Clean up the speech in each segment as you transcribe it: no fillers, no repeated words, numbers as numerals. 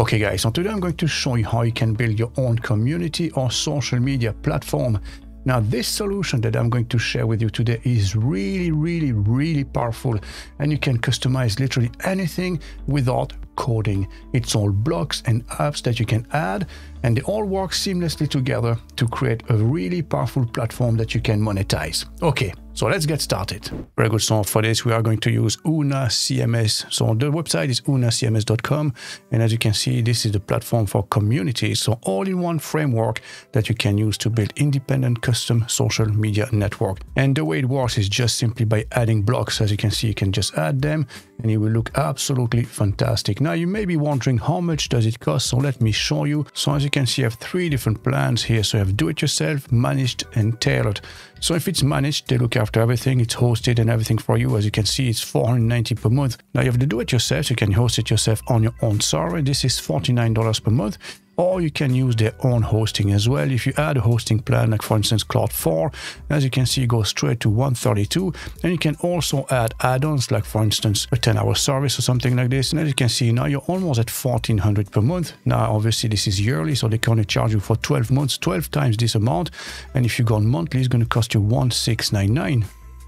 Okay guys, so today I'm going to show you how you can build your own community or social media platform. Now this solution that I'm going to share with you today is really powerful, and you can customize literally anything without coding. It's all blocks and apps that you can add, and they all work seamlessly together to create a really powerful platform that you can monetize. Okay, so let's get started. Very good. So for this we are going to use Una CMS. So the website is unacms.com, and as you can see, this is the platform for communities, so all-in-one framework that you can use to build independent custom social media network. And the way it works is just simply by adding blocks. As you can see, you can just add them and it will look absolutely fantastic. Now you may be wondering how much does it cost, so let me show you. So as you can see, I have three different plans here. So I have do-it-yourself, managed and tailored. So if it's managed, they look after everything, it's hosted and everything for you. As you can see, it's $490 per month. Now you have to do it yourself, so you can host it yourself on your own server. This is $49 per month. Or you can use their own hosting as well. If you add a hosting plan, like for instance Cloud4, as you can see, it goes straight to $132. And you can also add add-ons, like for instance a 10-hour service or something like this. And as you can see, now you're almost at $1,400 per month. Now obviously this is yearly, so they can only charge you for 12 months, 12 times this amount. And if you go on monthly, it's going to cost you $1,699.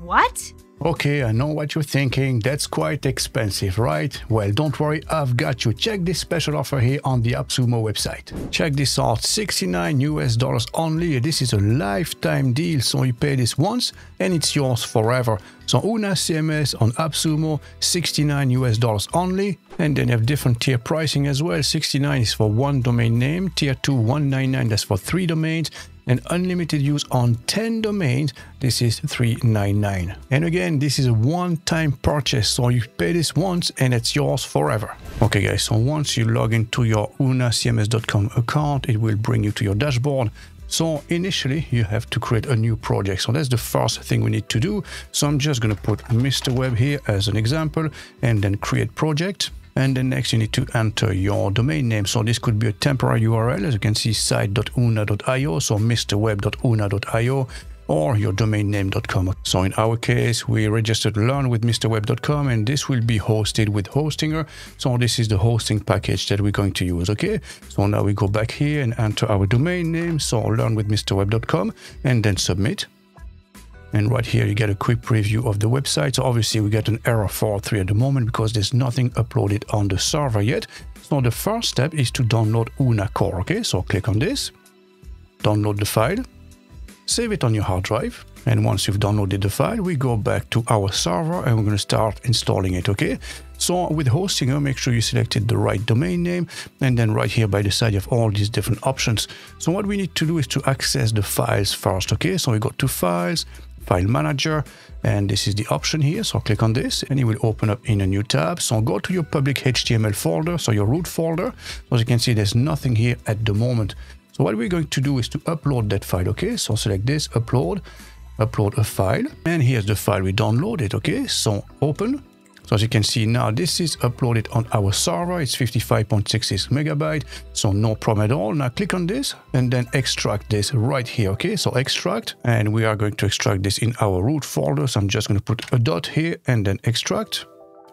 What? Okay, I know what you're thinking, that's quite expensive, right? Well, don't worry, I've got you. Check this special offer here on the AppSumo website. Check this out, $69 only. This is a lifetime deal, so you pay this once and it's yours forever. So Una CMS on AppSumo, $69 only. And then you have different tier pricing as well. $69 is for one domain name, tier 2 $199, that's for 3 domains. And unlimited use on 10 domains, this is $399. And again, this is a one-time purchase, so you pay this once and it's yours forever. Okay guys, so once you log into your unacms.com account, it will bring you to your dashboard. So initially you have to create a new project, so that's the first thing we need to do. So I'm just going to put Mr Web here as an example, and then create project. And then next you need to enter your domain name. So this could be a temporary URL, as you can see, site.una.io, so mrweb.una.io, or your domain name.com. So in our case, we registered learnwithmrweb.com, and this will be hosted with Hostinger. So this is the hosting package that we're going to use, okay? So now we go back here and enter our domain name, so learnwithmrweb.com, and then submit. And right here, you get a quick preview of the website. So obviously we get an error 403 at the moment because there's nothing uploaded on the server yet. So the first step is to download Una Core, okay? So click on this, download the file, save it on your hard drive. And once you've downloaded the file, we go back to our server and we're going to start installing it, okay? So with Hostinger, make sure you selected the right domain name, and then right here by the side you have all these different options. So what we need to do is to access the files first, okay? So we go to files, file manager, and this is the option here. So click on this and it will open up in a new tab. So go to your public HTML folder, so your root folder. As you can see, there's nothing here at the moment. So what we're going to do is to upload that file, okay? So select this, upload a file, and here's the file we downloaded, okay? So open. So as you can see, now this is uploaded on our server. It's 55.66 megabyte, so no problem at all. Now click on this and then extract this right here, okay? So extract, and we are going to extract this in our root folder. So I'm just going to put a dot here and then extract.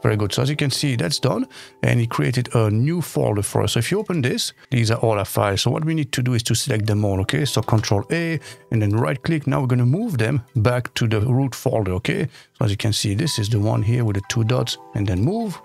Very good. So as you can see, that's done, and it created a new folder for us. So if you open this, these are all our files. So what we need to do is to select them all, okay? So Control A and then right click. Now we're going to move them back to the root folder, okay? So as you can see, this is the one here with the 2 dots and then move.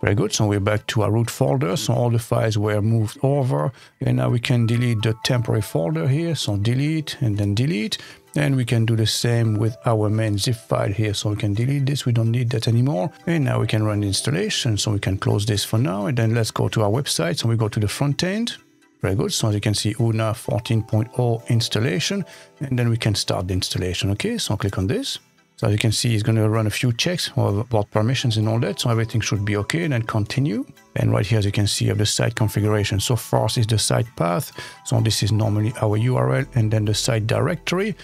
Very good. So we're back to our root folder. So all the files were moved over, and now we can delete the temporary folder here. So delete and then delete. And we can do the same with our main zip file here. So we can delete this, we don't need that anymore. And now we can run the installation. So we can close this for now. And then let's go to our website. So we go to the front end. Very good. So as you can see, Una 14.0 installation. And then we can start the installation. Okay, so click on this. So as you can see, it's going to run a few checks about permissions and all that. So everything should be okay, and then continue. And right here, as you can see, you have the site configuration. So first is the site path. So this is normally our URL, and then the site directory.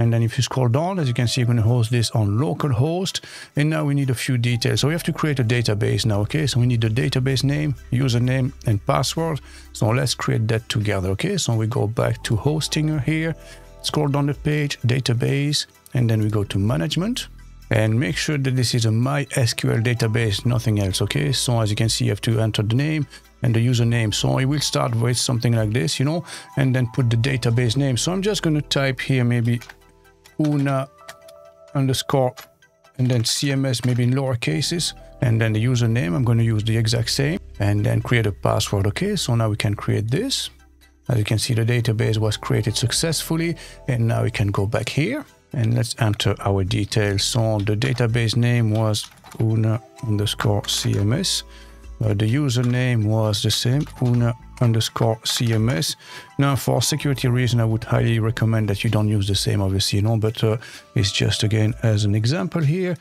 And then if you scroll down, as you can see, you're going to host this on localhost. And now we need a few details. So we have to create a database now, okay? So we need the database name, username, and password. So let's create that together, okay? So we go back to Hostinger here. Scroll down the page, database, and then we go to management. and make sure that this is a MySQL database, nothing else. Okay, so as you can see, you have to enter the name and the username. So I will start with something like this, you know, and then put the database name. So I'm just going to type here maybe Una underscore and then CMS, maybe in lower cases, and then the username, I'm going to use the exact same, and then create a password. Okay, so now we can create this. As you can see, the database was created successfully, and now we can go back here and let's enter our details. So the database name was Una underscore CMS. The username was the same, Una underscore CMS. Now, for security reason, I would highly recommend that you don't use the same, obviously, you know, but it's just again as an example here.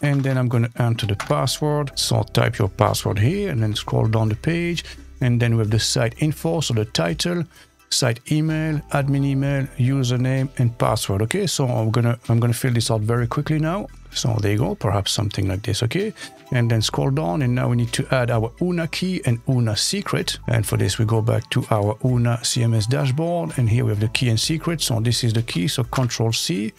And then I'm going to enter the password. So type your password here and then scroll down the page. And then we have the site info, so the title, site email, admin email, username, and password. Okay, so I'm gonna fill this out very quickly now. So there you go, perhaps something like this. Okay, and then scroll down, and now we need to add our Una key and Una secret. And for this, we go back to our Una CMS dashboard, and here we have the key and secret. So this is the key, so Control C,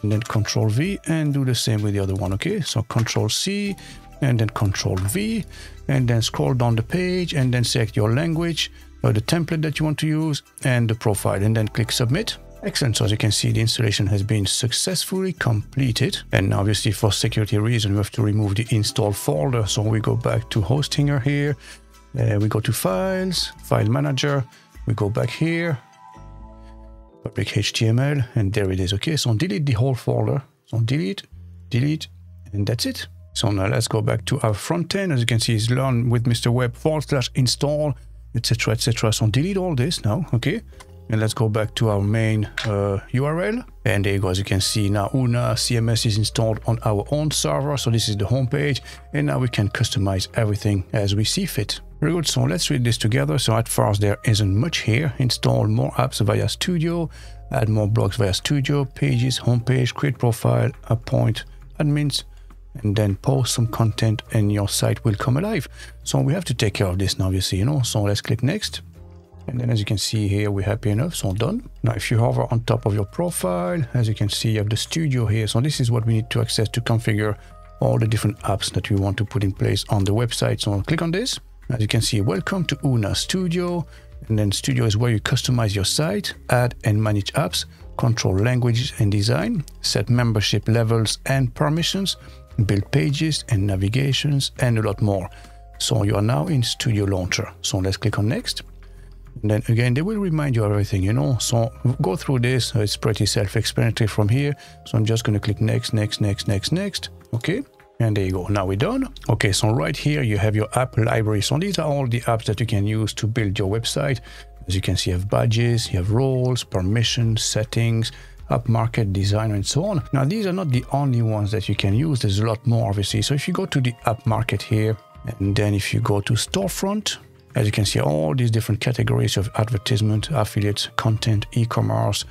and then Control V, and do the same with the other one. Okay, so Control C, and then Control V, and then scroll down the page, and then select your language, or the template that you want to use, and the profile, and then click submit. Excellent. So as you can see, the installation has been successfully completed. And obviously, for security reasons, we have to remove the install folder. So we go back to Hostinger here. We go to Files, File Manager. We go back here, public HTML, and there it is. Okay, so delete the whole folder. So delete, delete, and that's it. So now let's go back to our front end. As you can see, it's learn with Mr Web /install, etc, etc. So delete all this now. Okay, and let's go back to our main URL, and there you go. As you can see now, Una CMS is installed on our own server. So this is the home page, and now we can customize everything as we see fit. Very good. So let's read this together. So at first, there isn't much here. Install more apps via Studio, add more blogs via Studio, pages, homepage, create profile, appoint admins, and then post some content, and your site will come alive. So we have to take care of this now, obviously, you know. So let's click next, and then as you can see here, we're happy enough. So done. Now if you hover on top of your profile, as you can see, you have the Studio here. So this is what we need to access to configure all the different apps that we want to put in place on the website. So I'll click on this. As you can see, welcome to Una Studio, and then Studio is where you customize your site, add and manage apps, control languages and design, set membership levels and permissions, build pages and navigations, and a lot more. So you are now in Studio Launcher. So let's click on next, and then again, they will remind you everything, you know. So go through this, it's pretty self-explanatory from here. So I'm just going to click next, next, next, next, next. Okay, and there you go. Now we're done. Okay, so right here you have your app library. So these are all the apps that you can use to build your website. As you can see, you have badges, you have roles, permissions, settings, app market, designer, and so on. Now these are not the only ones that you can use. There's a lot more, obviously. So if you go to the app market here, and then if you go to storefront, as you can see, all these different categories of advertisement, affiliates, content, e-commerce,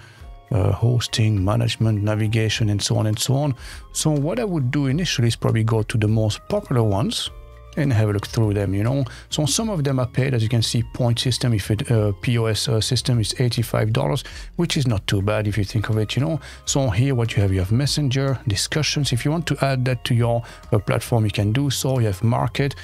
hosting, management, navigation, and so on and so on. So what I would do initially is probably go to the most popular ones and have a look through them, you know. So some of them are paid, as you can see. Point system, if it POS system, is $85, which is not too bad if you think of it, you know. So here what you have Messenger, discussions. If you want to add that to your platform, you can do so. You have market,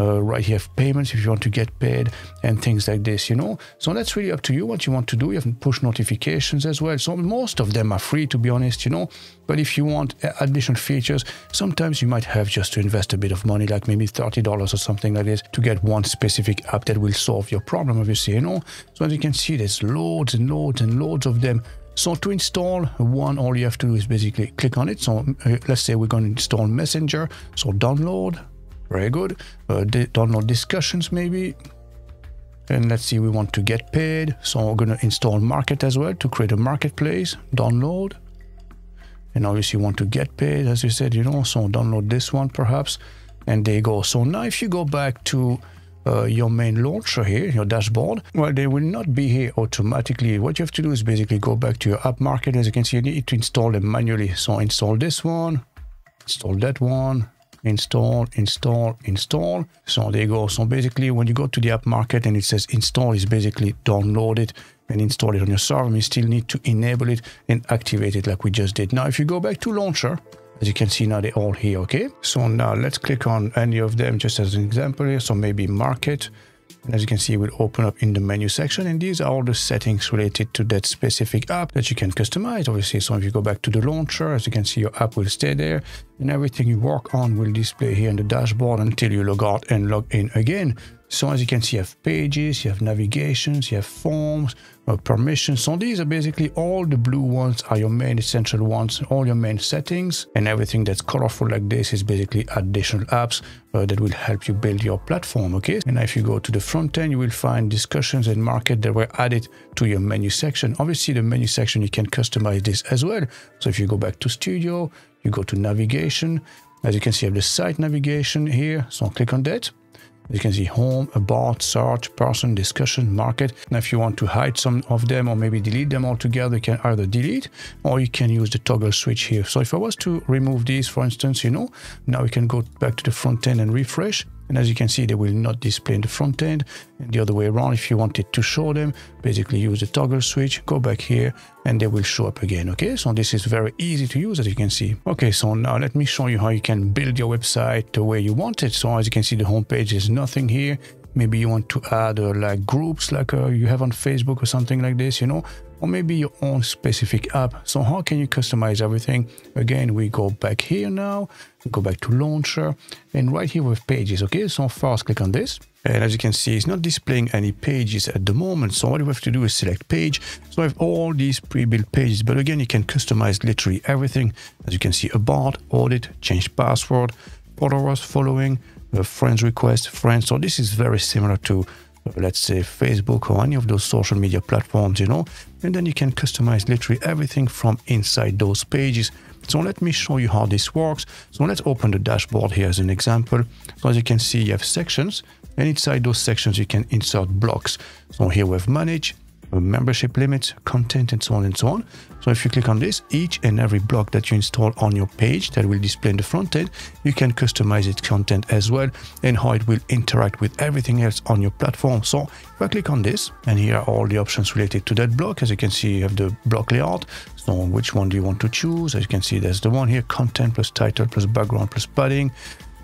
right here you have payments if you want to get paid, and things like this, you know. So that's really up to you what you want to do. You have push notifications as well. So most of them are free, to be honest, you know. But if you want additional features, sometimes you might have just to invest a bit of money, like maybe $30 or something like this, to get one specific app that will solve your problem, obviously, you know. So as you can see, there's loads and loads and loads of them. So to install one, all you have to do is basically click on it. So let's say we're going to install Messenger. So download. Very good. Download discussions maybe. And let's see, we want to get paid. So we're going to install market as well to create a marketplace. Download. And obviously you want to get paid, as you said, you know. So download this one perhaps. And there you go. So now if you go back to your main launcher here, your dashboard, well, they will not be here automatically. What you have to do is basically go back to your app market. As you can see, you need to install them manually. So install this one, install that one, install, install, install. So there you go. So basically when you go to the app market and it says install, is basically download it and install it on your server. You still need to enable it and activate it like we just did. Now if you go back to launcher, As you can see now, they're all here. Okay, so now let's click on any of them just as an example here. So maybe market, and as you can see, it will open up in the menu section, and these are all the settings related to that specific app that you can customize, obviously. So if you go back to the launcher, as you can see, your app will stay there, and everything you work on will display here in the dashboard until you log out and log in again. So as you can see, you have pages, you have navigations, you have forms, permissions. So these are basically all the blue ones are your main essential ones, all your main settings, and everything that's colorful like this is basically additional apps that will help you build your platform. Okay, and if you go to the front end, you will find discussions and market that were added to your menu section. Obviously, the menu section, you can customize this as well. So if you go back to studio, you go to navigation, as you can see, you have the site navigation here. So I'll click on that. You can see home, about, search, person, discussion, market. Now, if you want to hide some of them or maybe delete them altogether, you can either delete or you can use the toggle switch here. So if I was to remove these, for instance, you know, now we can go back to the front end and refresh. And as you can see, they will not display in the front end. And the other way around, if you wanted to show them, basically use the toggle switch, go back here, and they will show up again. Okay, so this is very easy to use, as you can see. Okay, so now let me show you how you can build your website the way you want it. So as you can see, the homepage is nothing here. Maybe you want to add like groups like you have on Facebook or something like this, you know, or maybe your own specific app. So how can you customize everything? Again, we go back here now, we go back to launcher, and right here with pages. Okay, so first click on this. And as you can see, it's not displaying any pages at the moment. So what you have to do is select page. So I have all these pre-built pages, but again, you can customize literally everything. As you can see, about, audit, change password, followers, following, friends request, friends. So this is very similar to, let's say, Facebook or any of those social media platforms, you know, and then you can customize literally everything from inside those pages. So let me show you how this works. So let's open the dashboard here as an example. So as you can see, you have sections, and inside those sections, you can insert blocks. So here we have manage, membership limits, content, and so on and so on. So if you click on this, each and every block that you install on your page that will display in the front end, you can customize its content as well and how it will interact with everything else on your platform. So if I click on this, and here are all the options related to that block. As you can see, you have the block layout. So which one do you want to choose? As you can see, there's the one here, content plus title plus background plus padding.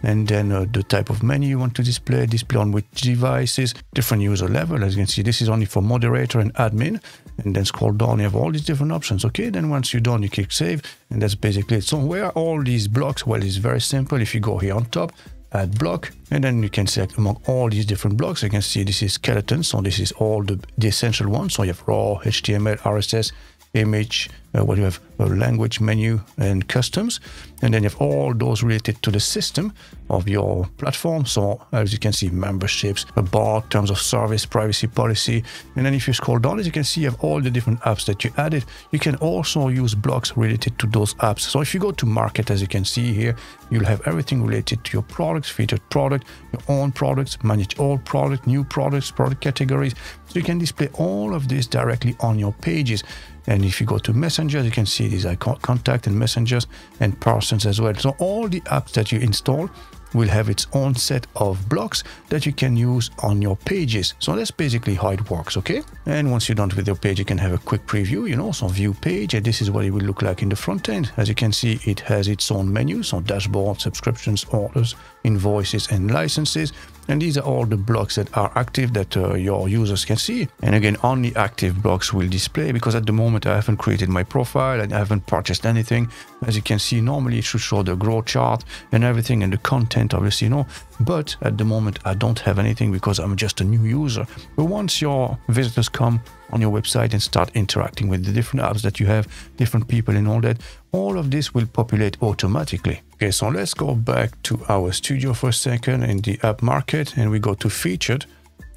And then the type of menu you want to display, display on which devices, different user level. As you can see, this is only for moderator and admin. And then scroll down, you have all these different options. Okay, then once you're done, you click save. And that's basically it. So where are all these blocks? Well, it's very simple. If you go here on top, add block, and then you can select among all these different blocks. You can see this is skeleton. So this is all the essential ones. So you have raw, HTML, RSS, image, what you have, language, menu, and customs. And then you have all those related to the system of your platform. So as you can see, memberships, about, terms of service, privacy policy. And then if you scroll down, as you can see, you have all the different apps that you added. You can also use blocks related to those apps. So if you go to market, as you can see here, you'll have everything related to your products, featured product, your own products, manage all products, new products, product categories. So you can display all of this directly on your pages. And if you go to Messenger, you can see these are contact and messengers and persons as well. So all the apps that you install will have its own set of blocks that you can use on your pages. So that's basically how it works, okay? And once you're done with your page, you can have a quick preview, you know, so view page, and this is what it will look like in the front end. As you can see, it has its own menu, so dashboard, subscriptions, orders, invoices, and licenses. And these are all the blocks that are active that your users can see. And again, only active blocks will display, because at the moment I haven't created my profile and I haven't purchased anything. As you can see, normally it should show the growth chart and everything and the content, obviously, you know. But at the moment I don't have anything because I'm just a new user. But once your visitors come on your website and start interacting with the different apps that you have, different people and all that, all of this will populate automatically. Okay, so let's go back to our studio for a second in the app market, and we go to featured.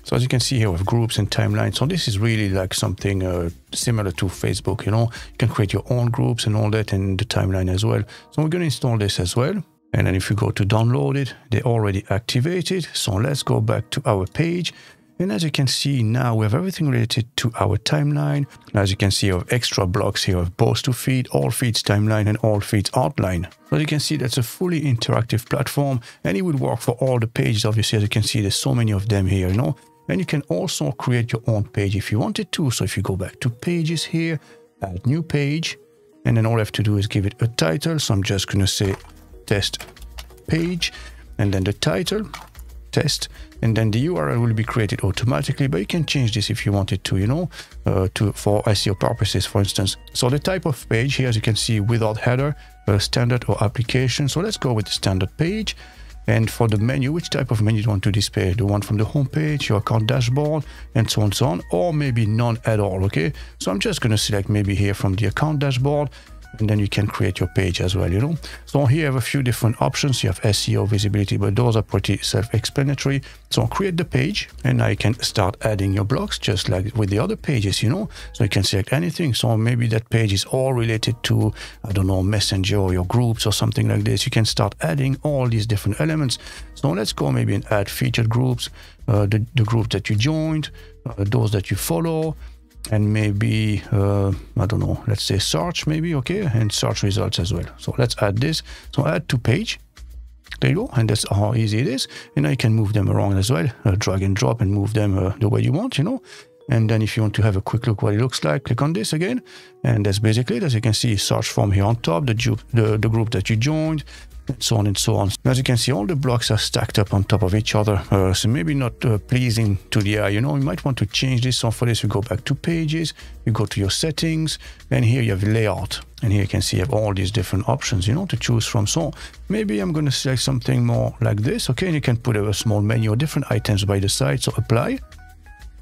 So as you can see here, we have groups and timelines. So this is really like something similar to Facebook, you know. You can create your own groups and all that, and the timeline as well. So we're going to install this as well. And then if you go to download it, they're already activated. So let's go back to our page. And as you can see now, we have everything related to our timeline. As you can see, we have extra blocks here of post to feed, all feeds timeline, and all feeds outline. As you can see, that's a fully interactive platform, and it will work for all the pages. Obviously, as you can see, there's so many of them here, you know. And you can also create your own page if you wanted to. So if you go back to pages here, add new page. And then all I have to do is give it a title. So I'm just going to say test page, and then the title test, and then the URL will be created automatically, but you can change this if you wanted to, you know, for SEO purposes, for instance. So the type of page here, as you can see, without header, standard or application. So let's go with the standard page. And for the menu, which type of menu do you want to display? The one from the home page, your account dashboard, and so on and so on, or maybe none at all. Okay, so I'm just going to select maybe here from the account dashboard, and then you can create your page as well, you know. So here you have a few different options. You have SEO, visibility, but those are pretty self-explanatory. So I'll create the page, and now you can start adding your blocks, just like with the other pages, you know. So you can select anything. So maybe that page is all related to, I don't know, Messenger or your groups or something like this. You can start adding all these different elements. So let's go maybe and add featured groups, the group that you joined, those that you follow, and maybe, I don't know, let's say search maybe, okay, and search results as well. So let's add this. So add to page, there you go, and that's how easy it is. And now you can move them around as well, drag and drop and move them the way you want, you know. And then if you want to have a quick look what it looks like, click on this again. And that's basically it. As you can see, search form here on top, the group that you joined, and so on and so on. As you can see, all the blocks are stacked up on top of each other, so maybe not pleasing to the eye, you know. You might want to change this. So for this, you go back to pages, you go to your settings, and here you have layout, and here you can see you have all these different options, you know, to choose from. So maybe I'm going to select something more like this, okay, and you can put a small menu or different items by the side. So apply,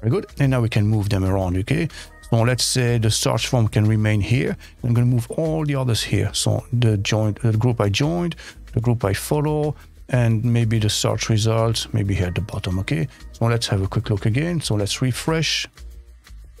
very good, and now we can move them around, okay. So let's say the search form can remain here. I'm going to move all the others here. So the group I joined, the group I follow, and maybe the search results, maybe here at the bottom, okay? So let's have a quick look again. So let's refresh.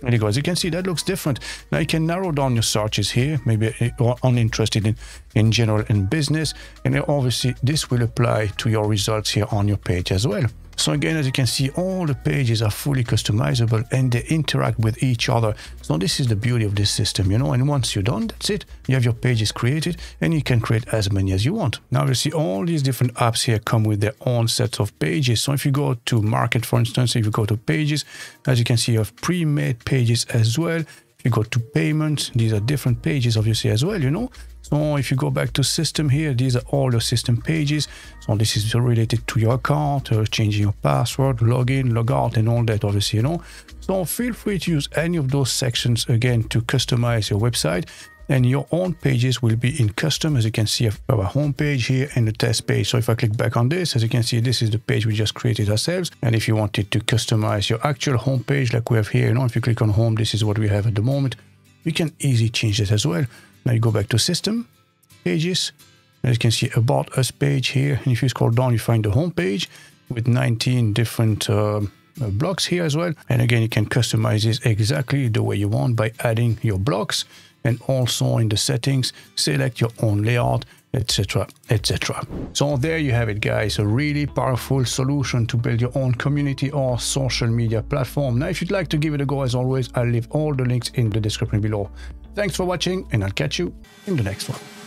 There you go. As you can see, that looks different. Now you can narrow down your searches here. Maybe you're only interested in general and business. And obviously, this will apply to your results here on your page as well. So again, as you can see, all the pages are fully customizable and they interact with each other. So this is the beauty of this system, you know. And once you're done, that's it. You have your pages created, and you can create as many as you want. Now you see all these different apps here come with their own sets of pages. So if you go to market, for instance, if you go to pages, as you can see, you have pre-made pages as well. If you go to payments, these are different pages obviously as well, you know. So if you go back to system here, these are all your system pages. So this is related to your account, changing your password, login, logout, and all that obviously, you know. So feel free to use any of those sections again to customize your website, and your own pages will be in custom. As you can see, I have a home page here and the test page. So if I click back on this, as you can see, this is the page we just created ourselves. And if you wanted to customize your actual home page like we have here, you know, if you click on home, this is what we have at the moment. You can easily change it as well. Now you go back to system, pages, as you can see, about us page here. And if you scroll down, you find the home page with 19 different blocks here as well. And again, you can customize this exactly the way you want by adding your blocks, and also in the settings, select your own layout, etc., etc. So there you have it, guys, a really powerful solution to build your own community or social media platform. Now, if you'd like to give it a go, as always, I'll leave all the links in the description below. Thanks for watching, and I'll catch you in the next one.